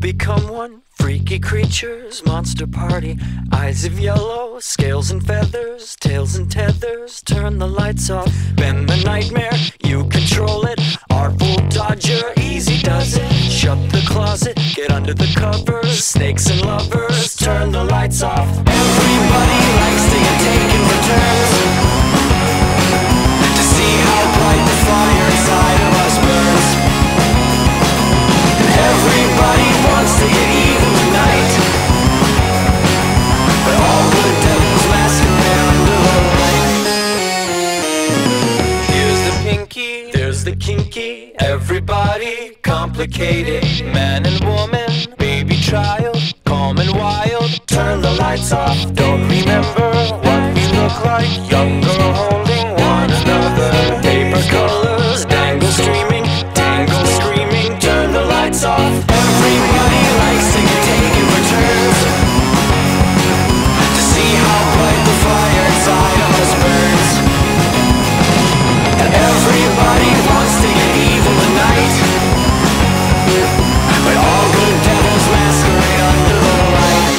become one. Freaky creatures, monster party. Eyes of yellow, scales and feathers, tails and tethers. Turn the lights off. Bend the nightmare, you control it. Artful dodger, easy does it. Shut the closet, get under the covers. Snakes and lovers, turn the lights off. Everybody likes to get taken for turns, to see how bright the fire inside of us burns. And everybody wants to get evil tonight, but all the devils masquerade under the light. Here's the pinky, there's the kinky. Everybody complicated. Man and woman, baby child, calm and wild. Turn the lights off. Don't remember what we look like. Young girl holding one another. Paper colors, dangle streaming, tangle screaming. Turn the lights off. Everybody likes to get taken for turns, to see how bright the fire inside of us burns. And everybody wants to get evil tonight, but all good devils masquerade under the light.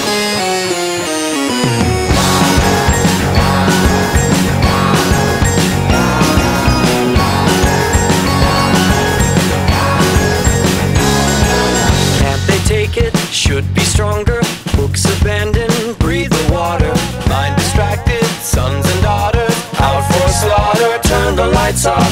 Can't they take it? Should be stronger. Books abandoned, breathe the water. Mind distracted, sons and daughters out for slaughter. Turn the lights off.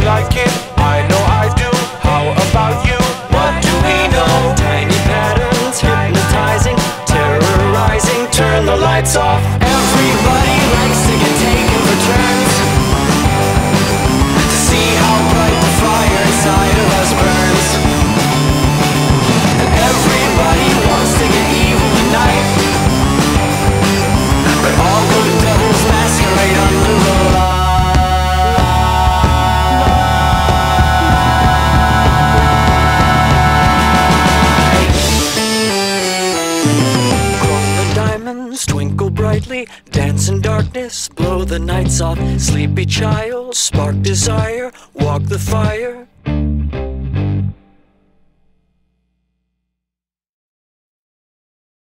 Like it, I know I do. How about you? What do we know? Tiny patterns, hypnotizing, terrorizing. Turn the lights off. Everybody likes to get taken for turns, to see how bright the fire inside of us burns. And everybody wants to get evil tonight, but all good devils masquerade under the light. Brightly, dance in darkness, blow the nights off. Sleepy child, spark desire, walk the fire.